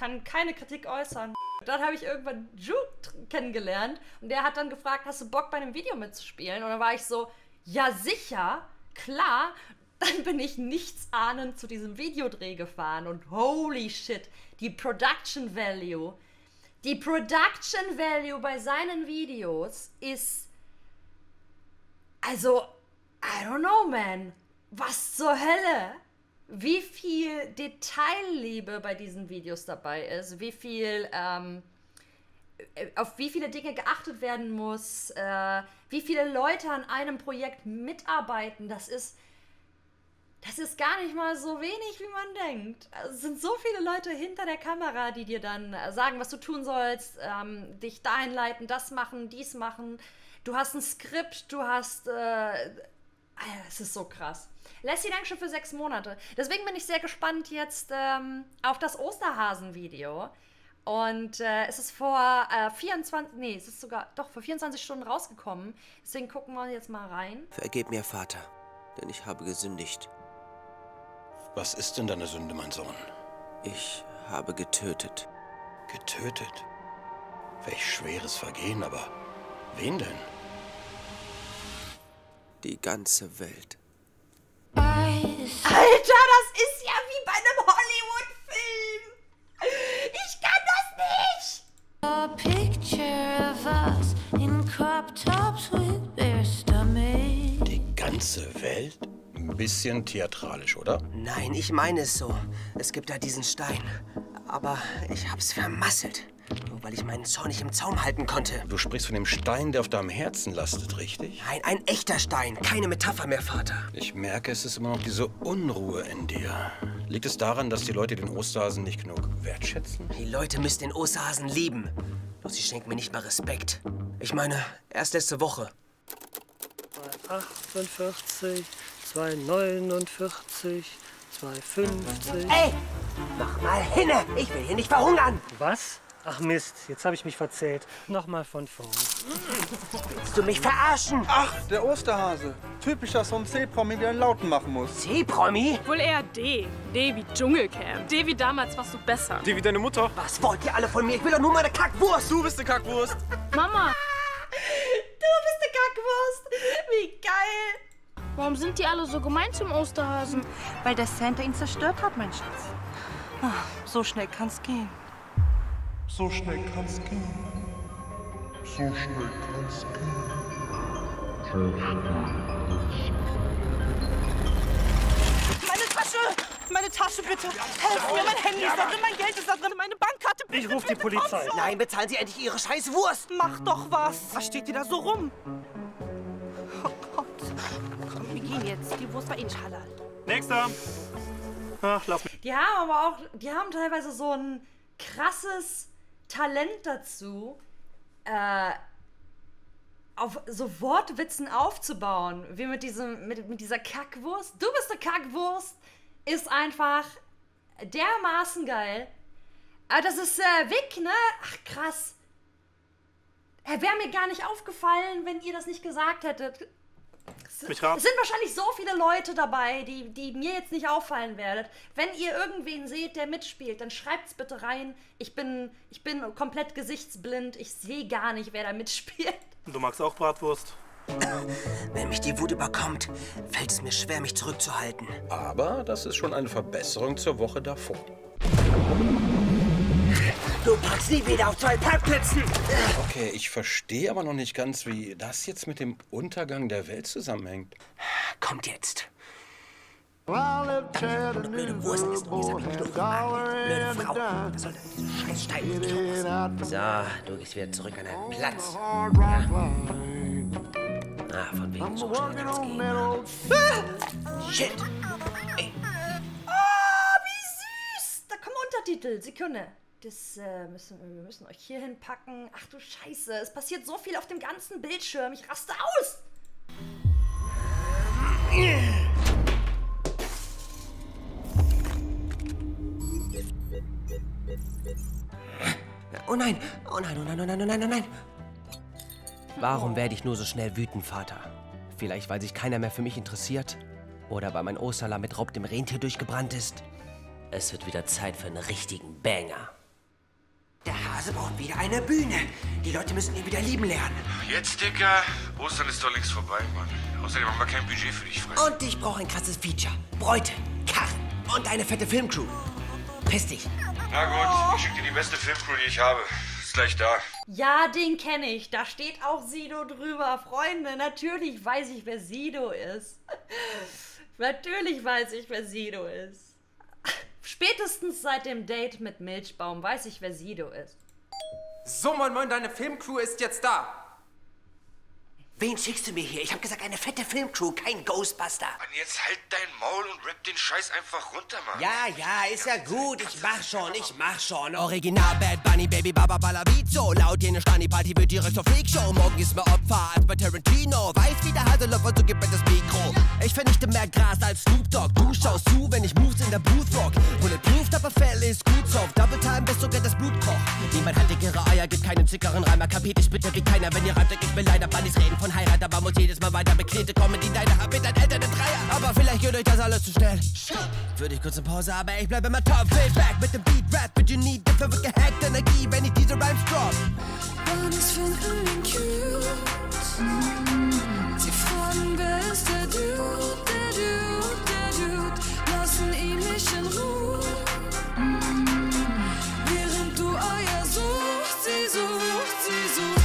kann keine Kritik äußern. Dann habe ich irgendwann Jude kennengelernt und der hat dann gefragt, hast du Bock bei einem Video mitzuspielen? Und dann war ich so, ja sicher, klar. Dann bin ich nichtsahnend zu diesem Videodreh gefahren und holy shit, die Production Value. Die Production Value bei seinen Videos ist, also, I don't know, man. Was zur Hölle? Wie viel Detailliebe bei diesen Videos dabei ist, wie viel, auf wie viele Dinge geachtet werden muss, wie viele Leute an einem Projekt mitarbeiten, das ist gar nicht mal so wenig, wie man denkt. Also es sind so viele Leute hinter der Kamera, die dir dann sagen, was du tun sollst, dich dahin leiten, das machen, dies machen. Du hast ein Skript, du hast... das ist so krass. Lassie, danke schon für 6 Monate. Deswegen bin ich sehr gespannt jetzt auf das Osterhasen-Video. Und es ist vor 24... Nee, es ist sogar... Doch, vor 24 Stunden rausgekommen. Deswegen gucken wir jetzt mal rein. Vergib mir, Vater, denn ich habe gesündigt. Was ist denn deine Sünde, mein Sohn? Ich habe getötet. Getötet? Welch schweres Vergehen, aber wen denn? Die ganze Welt. Alter, das ist ja wie bei einem Hollywood-Film. Ich kann das nicht. A picture of us in crop tops with bare stomachs. Die ganze Welt? Ein bisschen theatralisch, oder? Nein, ich meine es so. Es gibt da diesen Stein. Aber ich hab's vermasselt. Nur weil ich meinen Zorn nicht im Zaum halten konnte. Du sprichst von dem Stein, der auf deinem Herzen lastet, richtig? Nein, ein echter Stein. Keine Metapher mehr, Vater. Ich merke, es ist immer noch diese Unruhe in dir. Liegt es daran, dass die Leute den Osterhasen nicht genug wertschätzen? Die Leute müssen den Osterhasen lieben. Doch sie schenken mir nicht mal Respekt. Ich meine, erst letzte Woche. 48, 249, 250... Ey, mach mal hin! Ich will hier nicht verhungern! Was? Ach Mist, jetzt habe ich mich verzählt. Nochmal von vorn. Willst du mich verarschen? Ach, der Osterhase. Typisch, dass so ein C-Promi wieder einen Lauten machen muss. C-Promi? Wohl eher D. D wie Dschungelcamp. D wie damals warst du besser. D wie deine Mutter. Was wollt ihr alle von mir? Ich will doch nur meine Kackwurst. Du bist eine Kackwurst. Mama. Du bist eine Kackwurst. Wie geil. Warum sind die alle so gemein zum Osterhasen? Weil der Santa ihn zerstört hat, mein Schatz. Ach, so schnell kann's gehen. So schnell kann's gehen. So schnell kann's gehen. So schnell kann's gehen. Meine Tasche, bitte! Helf mir, mein Handy ist da drin, mein Geld ist da drin, meine Bankkarte, bitte! Ich rufe die Polizei! Nein, bezahlen Sie endlich Ihre scheiß Wurst! Mach doch was! Was steht dir da so rum? Oh Gott! Komm, wir gehen jetzt. Die Wurst war eh nicht halal. Nächster! Ach, lass mich. Die haben aber auch, die haben teilweise so ein krasses Talent dazu, auf so Wortwitzen aufzubauen, wie mit dieser Kackwurst. Du bist eine Kackwurst, ist einfach dermaßen geil. Aber das ist Wick, ne? Ach, krass. Wäre mir gar nicht aufgefallen, wenn ihr das nicht gesagt hättet. Es sind wahrscheinlich so viele Leute dabei, die mir jetzt nicht auffallen werdet. Wenn ihr irgendwen seht, der mitspielt, dann schreibt's bitte rein. Ich bin komplett gesichtsblind. Ich sehe gar nicht, wer da mitspielt. Du magst auch Bratwurst. Wenn mich die Wut überkommt, fällt es mir schwer, mich zurückzuhalten. Aber das ist schon eine Verbesserung zur Woche davor. Du packst nie wieder auf 2 Parkplätzen! Okay, ich verstehe aber noch nicht ganz, wie das jetzt mit dem Untergang der Welt zusammenhängt. Kommt jetzt. Blöde Wurst ist noch dieser Blöde Frau. Das sollte diese scheiß Steine nicht aufpassen. So, du gehst wieder zurück an deinen Platz. Ja. Ah, von wegen so schnell kann's gehen. Ah. Shit! Ey. Oh, wie süß! Da kommen Untertitel, Sekunde. Wir müssen euch hier hinpacken. Ach du Scheiße, es passiert so viel auf dem ganzen Bildschirm. Ich raste aus! Oh nein! Oh nein, oh nein, oh nein, oh nein, oh nein! Warum werde ich nur so schnell wütend, Vater? Vielleicht, weil sich keiner mehr für mich interessiert? Oder weil mein Osterlamm mit Raub dem Rentier durchgebrannt ist? Es wird wieder Zeit für einen richtigen Banger. Osterhase braucht wieder eine Bühne. Die Leute müssen ihn wieder lieben lernen. Jetzt, Dicker. Ostern ist doch längst vorbei, Mann. Außerdem haben wir kein Budget für dich frei. Und ich brauche ein krasses Feature. Bräute, Karren und eine fette Filmcrew. Piss dich. Na gut, ich schicke dir die beste Filmcrew, die ich habe. Ist gleich da. Ja, den kenne ich. Da steht auch Sido drüber. Freunde, natürlich weiß ich, wer Sido ist. Natürlich weiß ich, wer Sido ist. Spätestens seit dem Date mit Milchbaum weiß ich, wer Sido ist. So, moin moin, deine Filmcrew ist jetzt da. Wen schickst du mir hier? Ich hab gesagt, eine fette Filmcrew, kein Ghostbuster. Mann, jetzt halt dein Maul und rapp den Scheiß einfach runter, Mann. Ja, ist ja gut. Ich mach schon. Original Bad Bunny, Baby Baba Balavizo. Laut jene Stani-Party wird direkt zur Freakshow. Morgen ist mir Opfer als bei Tarantino. Weiß wie der Haseloff, und so gib mir das Mikro. Ich vernichte mehr Gras als Snoop Dogg. Du schaust zu, wenn ich Moves in der Booth rock. Bulletproof, aber Fell ist gut soft. Double Time, bis sogar das Blut kocht. Niemand hat dickere Eier, gibt keinem zickeren Reimer. Kapiert ich bitte wie keiner, wenn ihr reimt, dann gibt mir leider Bunnies reden von Heirat, aber muss jedes Mal weiter beknete kommen, die deine haben mit deinen Eltern in Dreier. Aber vielleicht geht euch das alles zu schnell. Würde ich kurz in Pause, aber ich bleibe immer top. Back mit dem Beat Rap, but you need dafür wird gehackt Energie, wenn ich diese Rhymes drop. Bunnies finden ihn cute. Sie fragen, wer ist der Dude, der Dude, der Dude. Lassen ihn nicht in Ruhe. Während du euer sucht, sie sucht, sie sucht.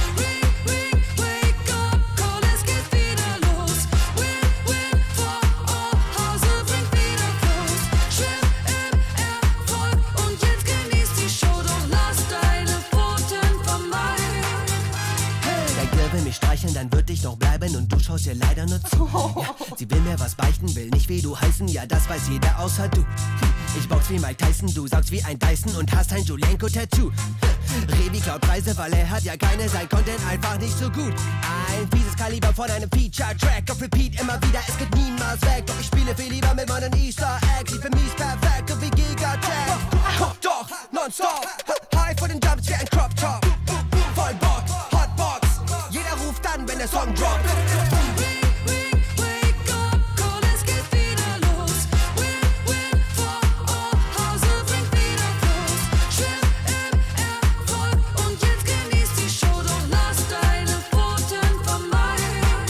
Dann wird ich noch bleiben und du schaust ihr leider nur zu. Ja, sie will mir was beichten, will nicht wie du heißen. Ja, das weiß jeder außer du. Ich box wie Mike Tyson, du sagst wie ein Dyson und hast ein Julienko-Tattoo. Revi klaut Preise, weil er hat ja keine, sein Content einfach nicht so gut. Ein fieses Kaliber von einem Feature-Track, auf Repeat immer wieder, es geht niemals weg. Doch ich spiele viel lieber mit meinen Easter Eggs, ich bin mies perfekt und wie Giga-Tag. Guck doch, nonstop, high von den Jumps wie ein Crop-Top. Voll Bock, Hotbox. Jeder ruft an, wenn der Song droppt. Wake, wake up, call, es geht wieder los. Win, for all, Hause bringt wieder Floß. Schwimm im Erfolg und jetzt genießt die Show. Doch lass deine Pfoten vermeiden.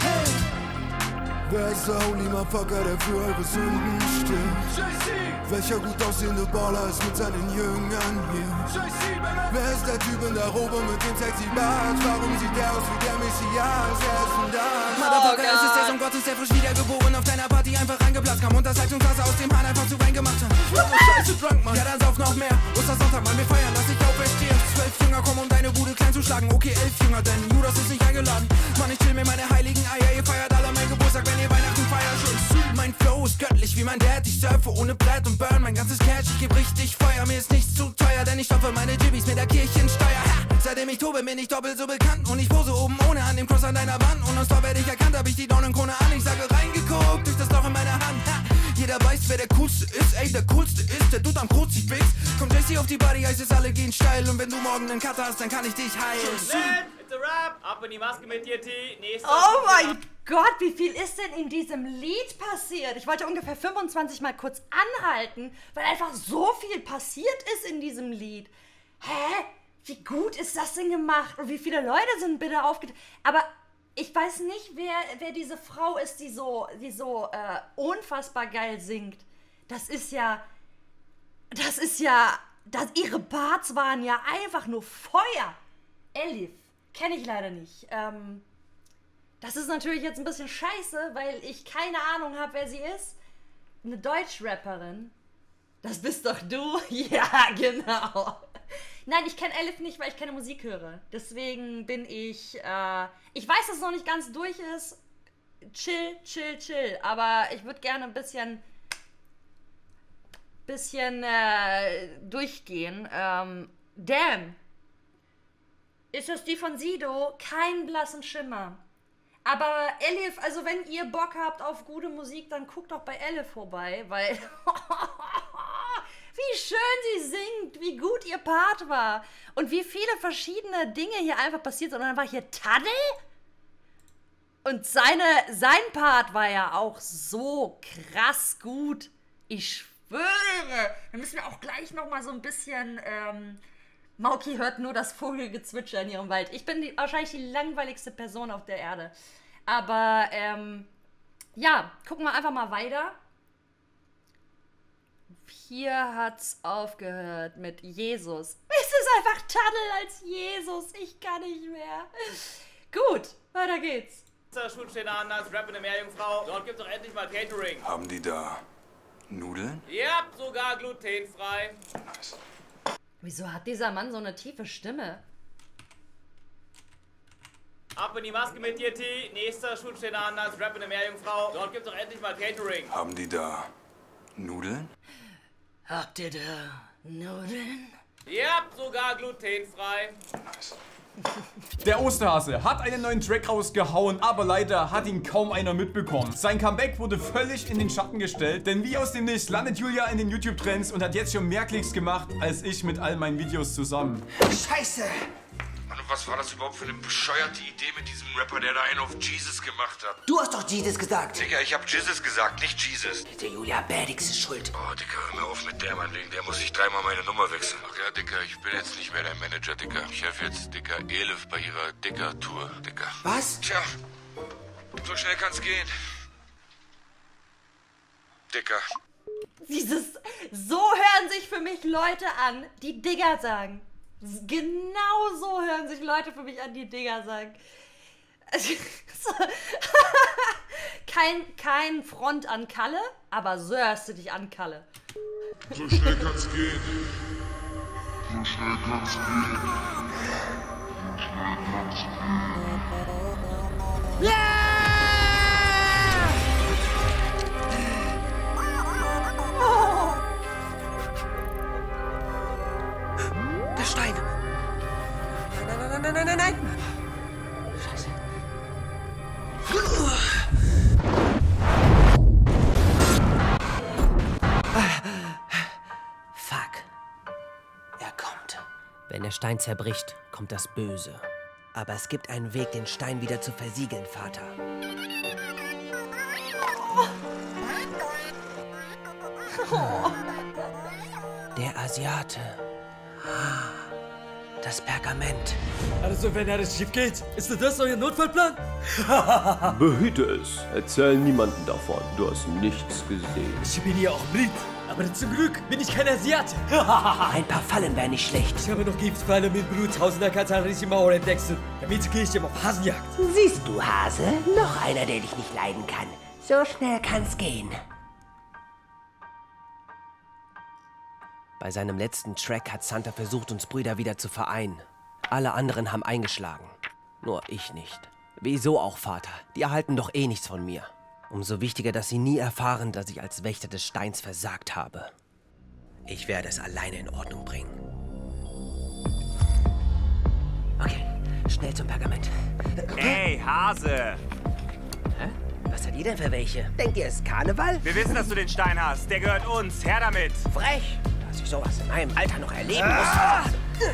Hey, wer ist der only motherfucker, der für eure Sünden stirbt? Welcher gut aussehende Baller ist mit seinen Jüngern hier? Wer ist der Typ in der Robe mit dem sexy Bart? Warum sieht der aus wie der Messias? Er ist ein Dark. Motherfucker, es ist der Sohn Gottes, der frisch wiedergeboren auf deiner Party einfach reingeblasen kam und das Heizungswasser aus dem Hahn einfach zu Wein gemacht hat. Ich war so scheiße drunk, Mann. Ja, dann sauf noch mehr. Ostersonntag, Mann, wir feiern, lass dich auferstehen. 12 Jünger kommen, um deine Bude klein zu schlagen. Okay, 11 Jünger, denn Judas ist nicht eingeladen. Mann, ich chill mir meine heiligen Eier. Ihr feiert alle meinen Geburtstag, wenn ihr Weihnachten feiert. Schön. Mein Flow ist göttlich wie mein Dad. Ich surfe ohne Blatt und burn mein ganzes Cash. Ich geb richtig Feuer, mir ist nichts zu teuer, denn ich stopfe meine Jibbies mit der Kirchensteuer. Ha! Seitdem ich tobe, bin ich doppelt so bekannt. Und ich pose oben ohne an dem Cross an deiner Wand. Und nonstop werde ich erkannt, hab ich die Dornenkrone an. Ich sage reingeguckt, durch das Loch in meiner Hand. Ha! Jeder weiß, wer der Coolste ist. Ey, der Coolste ist, der Dude am Kruzifix wächst. Kommt Jesse auf die Party, heißt es, alle gehen steil. Und wenn du morgen einen Cutter hast, dann kann ich dich heilen. It's a wrap, ab in die Maske mit dir, T. Oh mein Gott, wie viel ist denn in diesem Lied passiert? Ich wollte ungefähr 25 Mal kurz anhalten, weil einfach so viel passiert ist in diesem Lied. Hä? Wie gut ist das denn gemacht? Und wie viele Leute sind bitte aufgetreten? Aber ich weiß nicht, wer diese Frau ist, die so unfassbar geil singt. Ihre Parts waren ja einfach nur Feuer. Elif, kenne ich leider nicht. Das ist natürlich jetzt ein bisschen scheiße, weil ich keine Ahnung habe, wer sie ist. Eine Deutschrapperin. Das bist doch du. Ja, genau. Nein, ich kenne Elif nicht, weil ich keine Musik höre. Deswegen bin ich... ich weiß, dass es noch nicht ganz durch ist. Chill. Aber ich würde gerne ein bisschen durchgehen. Damn. Ist das die von Sido? Kein blassen Schimmer. Aber Elif, also wenn ihr Bock habt auf gute Musik, dann guckt doch bei Elif vorbei, weil... Wie schön sie singt, wie gut ihr Part war und wie viele verschiedene Dinge hier einfach passiert sind. Und dann war hier Taddl und sein Part war ja auch so krass gut. Ich schwöre, wir müssen auch gleich nochmal so ein bisschen Mauki hört nur das Vogelgezwitscher in ihrem Wald. Ich bin wahrscheinlich die langweiligste Person auf der Erde. Aber, ja, gucken wir einfach mal weiter. Hier hat's aufgehört mit Jesus. Es ist einfach Taddl als Jesus. Ich kann nicht mehr. Gut, weiter geht's. Schut steht anders, Rap in der Meerjungfrau. Dort gibt's doch endlich mal Catering. Haben die da Nudeln? Ja, sogar glutenfrei. Nice. Wieso hat dieser Mann so eine tiefe Stimme? Ab in die Maske mit dir, T. Nächster Schut steht anders, Rap in der Meerjungfrau. Dort gibt's doch endlich mal Catering. Haben die da Nudeln? Habt ihr da Nudeln? Ja, sogar glutenfrei. Nice. Der Osterhase hat einen neuen Track rausgehauen, aber leider hat ihn kaum einer mitbekommen. Sein Comeback wurde völlig in den Schatten gestellt, denn wie aus dem Nichts landet Julia in den YouTube-Trends und hat jetzt schon mehr Klicks gemacht, als ich mit all meinen Videos zusammen. Scheiße! Mann, was war das überhaupt für eine bescheuerte Idee mit diesem Rapper, der da einen auf Jesus gemacht hat? Du hast doch Jesus gesagt! Digga, ich hab Jesus gesagt, nicht Jesus. Der Julia Badix ist schuld. Oh, Digga, hör mir auf mit der, mein Ding. Der muss sich dreimal meine Nummer wechseln. Ach ja, Digga, ich bin jetzt nicht mehr dein Manager, Digga. Ich helfe jetzt, Digga, Elif bei ihrer Digga-Tour, Digga. Was? Tja, so schnell kann's gehen. Digga. Dieses, so hören sich für mich Leute an, die Digga sagen. Genau so hören sich Leute für mich an, die Digger sagen. kein Front an Kalle, aber so hörst du dich an, Kalle. So schnell kann's gehen. So schnell kann's gehen. So schnell kann's gehen. Yeah! Oh. Stein. Nein. Scheiße. Fuck. Er kommt. Wenn der Stein zerbricht, kommt das Böse. Aber es gibt einen Weg, den Stein wieder zu versiegeln, Vater. Oh. Der Asiate. Das Pergament. Also, wenn alles schief geht, ist das euer Notfallplan? Behüte es. Erzähl niemanden davon. Du hast nichts gesehen. Ich bin ja auch blind, aber zum Glück bin ich kein Asiate. Ein paar Fallen wären nicht schlecht. Ich habe noch Giftfallen mit Blut, tausender katarische Mauer entdeckt. Damit gehe ich ihm auf Hasenjagd. Siehst du, Hase? Noch einer, der dich nicht leiden kann. So schnell kann's gehen. Bei seinem letzten Track hat Santa versucht, uns Brüder wieder zu vereinen. Alle anderen haben eingeschlagen. Nur ich nicht. Wieso auch, Vater? Die erhalten doch eh nichts von mir. Umso wichtiger, dass sie nie erfahren, dass ich als Wächter des Steins versagt habe. Ich werde es alleine in Ordnung bringen. Okay, schnell zum Pergament. Hey, Hase! Hä? Was hat ihr denn für welche? Denkt ihr, es ist Karneval? Wir wissen, dass du den Stein hast. Der gehört uns. Her damit! Frech! Dass ich sowas in meinem Alter noch erleben muss.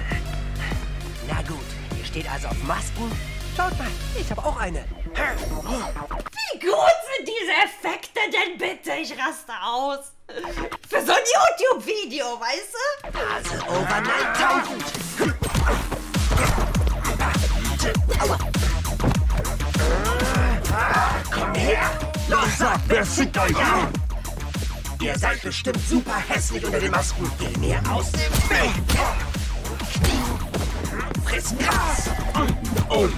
Na gut, ihr steht also auf Masken. Schaut mal, ich habe auch eine. Wie gut sind diese Effekte denn bitte? Ich raste aus. Für so ein YouTube-Video, weißt du? Hase over 9000. Komm her, los, sagt, wer schickt euch an? Ihr seid bestimmt super hässlich unter den Masken. Geh mir aus dem Weg! Knie! Friss Gras! Und!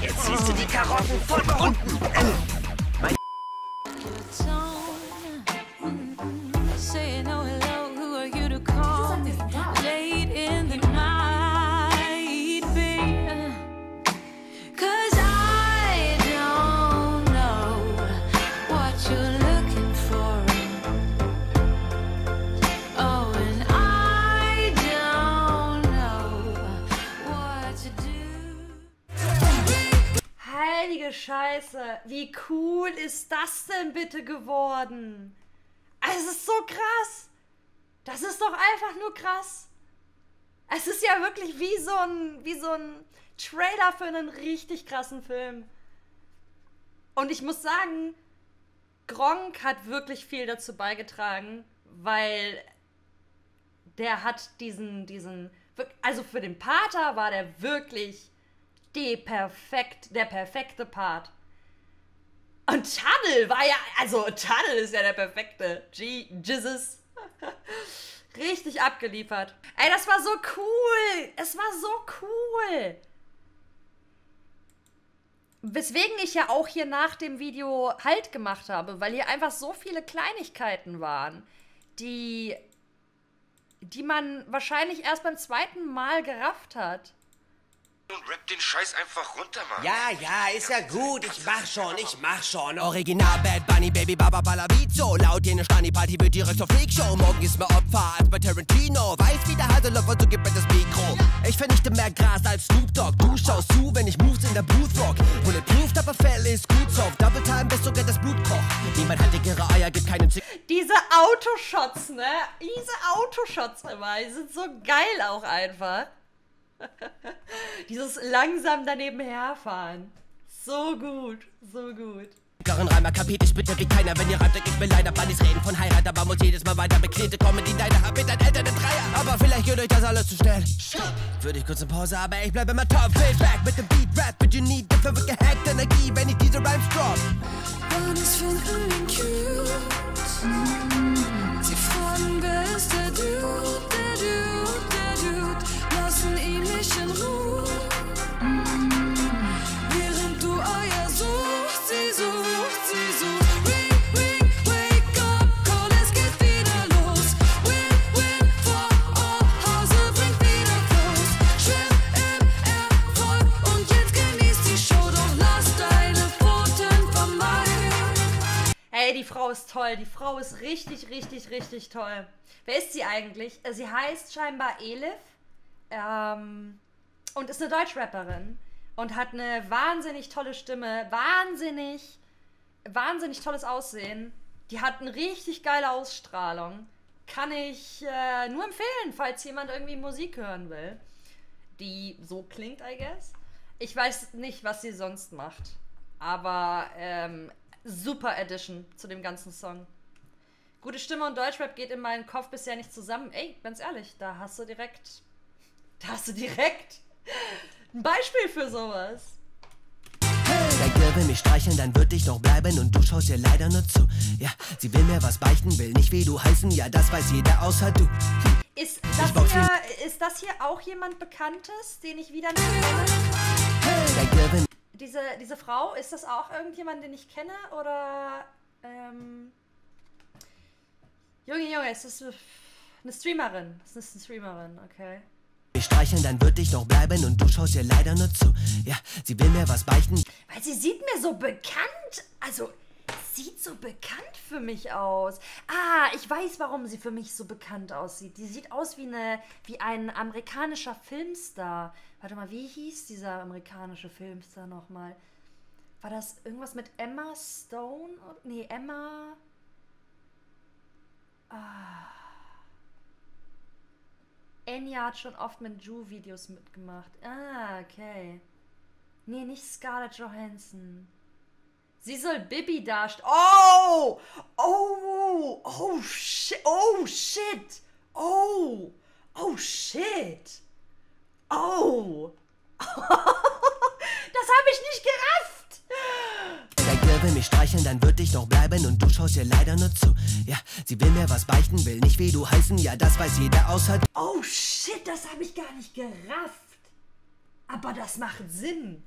Jetzt siehst du die Karotten von unten! Mein Scheiße, wie cool ist das denn bitte geworden? Es ist so krass. Das ist doch einfach nur krass. Es ist ja wirklich wie so ein Trailer für einen richtig krassen Film. Und ich muss sagen, Gronkh hat wirklich viel dazu beigetragen, weil der hat diesen, also für den Pater war der wirklich der perfekte Part. Und Taddl war ja, also Taddl ist ja der perfekte Jesus. Richtig abgeliefert. Ey, das war so cool. Es war so cool. Weswegen ich ja auch hier nach dem Video Halt gemacht habe, weil hier einfach so viele Kleinigkeiten waren, die man wahrscheinlich erst beim zweiten Mal gerafft hat. Rap den Scheiß einfach runter, Mann. Ja, ist ja gut, ich mach schon. Original Bad Bunny, Baby Baba Balabizo. Laut jener Stani-Party wird direkt zur Freakshow. Morgen ist mir Opfer als bei Tarantino. Weiß wie der Hasselhoff und so gibt mir das Mikro. Ich vernichte mehr Gras als Snoop Dogg. Du schaust zu, wenn ich Moves in der Booth rock. Bulletproof, aber Fell ist gut soft. Double Time, bis sogar das Blut kocht. Niemand hat dickere Eier, gibt keinen Zick. Diese Autoshots, ne? Diese Autoshots immer, die sind so geil auch einfach. Dieses langsam daneben herfahren. So gut, so gut. Garrenreimer kapiert ich bitte wie keiner, wenn ihr reibt, dann gibt mir leider Bunnies reden von Heirat, aber muss jedes Mal weiter beknete Comedy, deine hab mit deinen Eltern den Dreier, aber vielleicht geht euch das alles zu schnell. Würde ich kurz in Pause, aber ich bleibe immer top. Feedback mit dem Beat Rap, but you need different with gehackte Energie, wenn ich diese Rhymes drop. Bunnies finden ihn cute. Sie fragen, wer ist der Dude, der Dude, der Dude. Lassen ihn nicht in Ruhe, während du euer sucht, sie sucht. Wake up, call, es geht wieder los. Win, vor Ort, Hause bringt wieder Fuß. Schwimm im Erfolg und jetzt genießt die Show, doch lass deine Pfoten vermeiden. Hey, die Frau ist toll, die Frau ist richtig, richtig, richtig toll. Wer ist sie eigentlich? Sie heißt scheinbar Elif. Und ist eine Deutschrapperin und hat eine wahnsinnig tolle Stimme, wahnsinnig tolles Aussehen. Die hat eine richtig geile Ausstrahlung. Kann ich nur empfehlen, falls jemand irgendwie Musik hören will, die so klingt, I guess. Ich weiß nicht, was sie sonst macht, aber super Edition zu dem ganzen Song. Gute Stimme und Deutschrap geht in meinen Kopf bisher nicht zusammen. Ey, ganz ehrlich, da hast du direkt... ein Beispiel für sowas. Hey, der will mich streicheln, dann wird ich doch bleiben und du schaust ihr leider nur zu. Ja, sie will mir was beichten, will nicht wie du heißen, ja, das weiß jeder außer du. Ist das hier auch jemand Bekanntes, den ich wieder nicht kenne? Hey, diese Frau, ist das auch irgendjemand, den ich kenne? Oder, Junge, ist das eine Streamerin? Ist das eine Streamerin, okay. Ich streicheln, dann wird ich doch bleiben und du schaust ihr leider nur zu. Ja, sie will mir was beichten. Weil sie sieht mir so bekannt, also sieht so bekannt für mich aus. Ah, ich weiß, warum sie für mich so bekannt aussieht. Die sieht aus wie ein amerikanischer Filmstar. Warte mal, wie hieß dieser amerikanische Filmstar nochmal? War das irgendwas mit Emma Stone? Nee, Emma... Ah... Annie hat schon oft mit Ju-Videos mitgemacht. Ah, okay. Nee, nicht Scarlett Johansson. Sie soll Bibi darstellen. Oh! Oh! Oh, shit! Oh, shit! Oh! Oh, shit! Oh! Das habe ich nicht gerafft! Will mich streicheln, dann wird ich doch bleiben und du schaust ihr leider nur zu. Ja, sie will mir was beichten, will nicht wie du heißen, ja, das weiß jeder außer... Oh shit, das habe ich gar nicht gerafft. Aber das macht Sinn.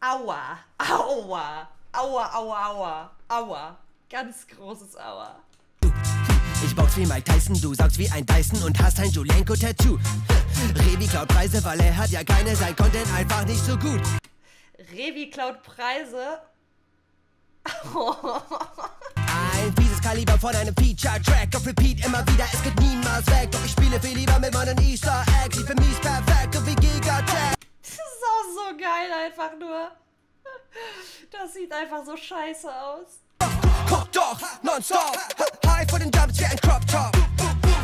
Aua, aua, aua, aua, aua, aua. Ganz großes Aua. Ich box wie Mike Tyson, du saugst wie ein Dyson und hast ein Julienko-Tattoo. Revi klaut Preise, weil er hat ja keine, sein Content einfach nicht so gut. Revi klaut Preise. Ein fieses Kaliber von einem Feature-Track. Auf Repeat immer wieder, es geht niemals weg. Doch ich spiele viel lieber mit meinen Easter Eggs. Ich bin mies perfekt und wie Giga-Tag. Das ist auch so geil einfach nur. Das sieht einfach so scheiße aus. Guck doch, nonstop. High von den Jumps wie ein Crop-Top.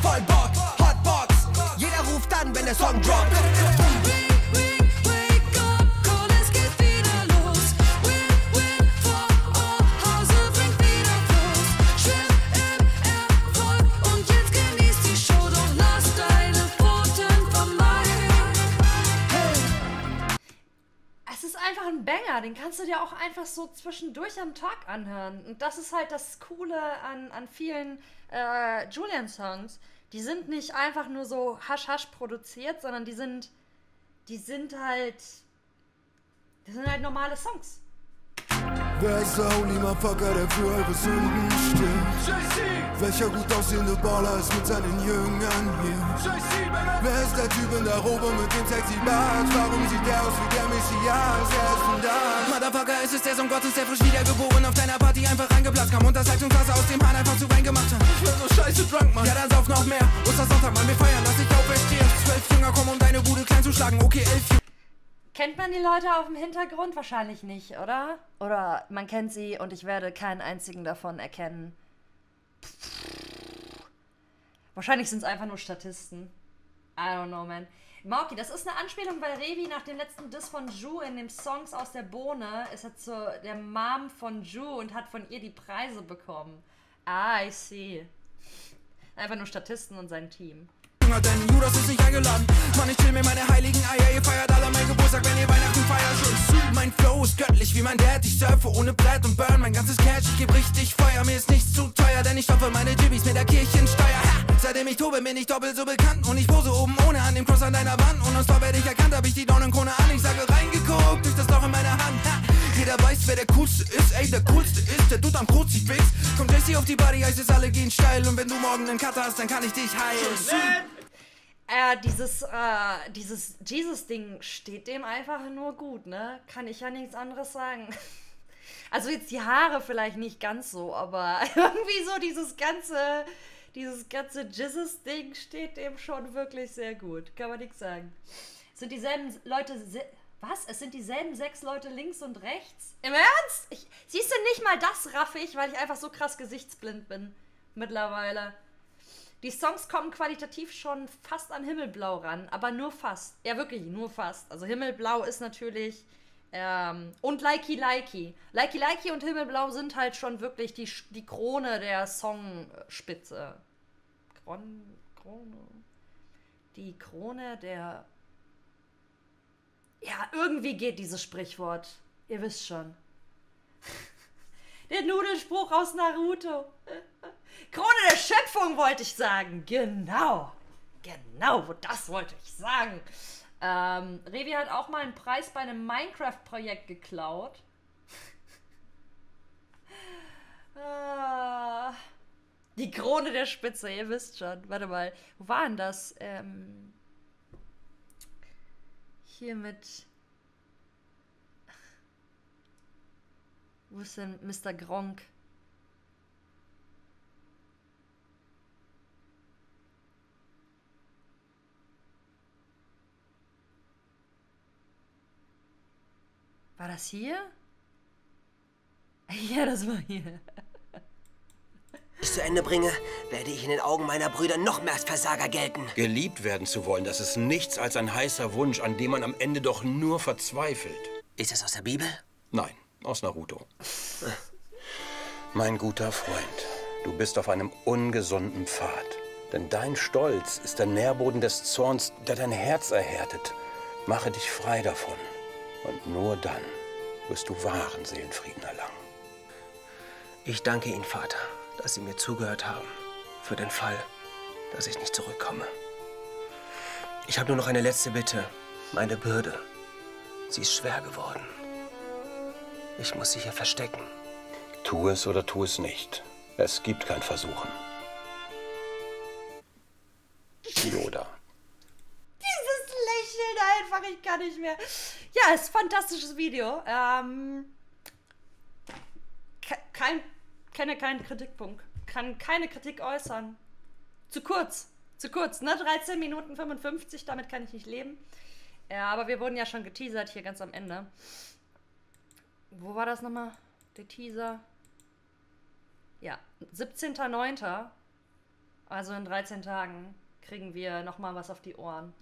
Voll Bock, Hotbox. Jeder ruft an, wenn der Song droppt. den kannst du dir auch einfach so zwischendurch am Tag anhören. Und das ist halt das Coole an vielen Julien-Songs. Die sind nicht einfach nur so hasch-hasch produziert, sondern die sind halt normale Songs. Wer ist der only Motherfucker, der für eure Sünden stirbt? Welcher gut aussehende Baller ist mit seinen Jüngern hier? Wer ist der Typ in der Robe mit dem sexy Bart? Warum sieht der aus wie der Messias? Er ist von da. Motherfucker, es ist der Sohn Gottes, der frisch wiedergeboren auf deiner Party einfach angeplatzt kam und das Heizungswasser aus dem Hahn einfach zu Wein gemacht hat. Ich werd so scheiße drunk, Mann. Ja, dann sauf noch mehr. Ostersonntag, Mann, wir feiern, dass ich auferstehe. 12 Jünger kommen, um deine Bude klein zu schlagen. Okay, 11 Jünger. Kennt man die Leute auf dem Hintergrund? Wahrscheinlich nicht, oder? Oder man kennt sie und ich werde keinen einzigen davon erkennen. Wahrscheinlich sind es einfach nur Statisten. I don't know, man. Mauki, das ist eine Anspielung, weil Revi nach dem letzten Diss von Ju in dem Songs aus der Bohne ist jetzt so der Mom von Ju und hat von ihr die Preise bekommen. Ah, I see. Einfach nur Statisten und sein Team. Denn Judas ist nicht eingeladen. Mann, ich chill mir meine heiligen Eier. Ihr feiert alle meinen Geburtstag, wenn ihr Weihnachten feiert. Schon mein Flow ist göttlich wie mein Dad. Ich surfe ohne Blatt und burn mein ganzes Cash. Ich geb richtig Feuer, mir ist nichts zu teuer. Denn ich stopfe meine Jibbies mit der Kirchensteuer. Ha! Seitdem ich tobe, bin ich doppelt so bekannt. Und ich pose oben ohne an dem Cross an deiner Wand. Und aus Tor werde ich erkannt, hab ich die Daunenkrone an. Ich sage reingeguckt, durch das Loch in meiner Hand. Ha! Jeder weiß, wer der Coolste ist. Ey, der Coolste ist, der tut am Kurz sich fix. Kommt Jesse auf die Body, heißt es, alle gehen steil. Und wenn du morgen einen Cutter hast, dann kann ich dich heilen. Dieses Jesus-Ding steht dem einfach nur gut, ne? Kann ich ja nichts anderes sagen. Also jetzt die Haare vielleicht nicht ganz so, aber irgendwie so dieses ganze Jesus-Ding steht dem schon wirklich sehr gut. Kann man nichts sagen. Sind dieselben Leute... Was? Es sind dieselben 6 Leute links und rechts? Im Ernst? Siehst du, nicht mal das raffe ich, weil ich einfach so krass gesichtsblind bin. Mittlerweile. Die Songs kommen qualitativ schon fast an Himmelblau ran, aber nur fast. Ja, wirklich, nur fast. Also Himmelblau ist natürlich... und Likey Likey. Likey Likey und Himmelblau sind halt schon wirklich die Krone der Songspitze. Krone? Die Krone der... Ja, irgendwie geht dieses Sprichwort. Ihr wisst schon. Der Nudelspruch aus Naruto. Krone der Schöpfung wollte ich sagen. Genau. Genau, das wollte ich sagen. Revi hat auch mal einen Preis bei einem Minecraft-Projekt geklaut. Die Krone der Spitze, ihr wisst schon. Warte mal, wo war denn das? Hier mit... Wo ist denn Mr. Gronkh? War das hier? Ja, das war hier. Wenn ich zu Ende bringe, werde ich in den Augen meiner Brüder noch mehr als Versager gelten. Geliebt werden zu wollen, das ist nichts als ein heißer Wunsch, an dem man am Ende doch nur verzweifelt. Ist das aus der Bibel? Nein, aus Naruto. Mein guter Freund, du bist auf einem ungesunden Pfad. Denn dein Stolz ist der Nährboden des Zorns, der dein Herz erhärtet. Mache dich frei davon. Und nur dann wirst du wahren Seelenfrieden erlangen. Ich danke Ihnen, Vater, dass Sie mir zugehört haben. Für den Fall, dass ich nicht zurückkomme. Ich habe nur noch eine letzte Bitte. Meine Bürde. Sie ist schwer geworden. Ich muss sie hier verstecken. Tu es oder tu es nicht. Es gibt kein Versuchen. Yoda. Einfach, ich kann nicht mehr. Ja, ist ein fantastisches Video. Keinen Kritikpunkt. Kann keine Kritik äußern. Zu kurz, ne? 13 Minuten 55, damit kann ich nicht leben. Ja, aber wir wurden ja schon geteasert hier ganz am Ende. Wo war das nochmal? Der Teaser. Ja, 17.09. Also in 13 Tagen kriegen wir nochmal was auf die Ohren.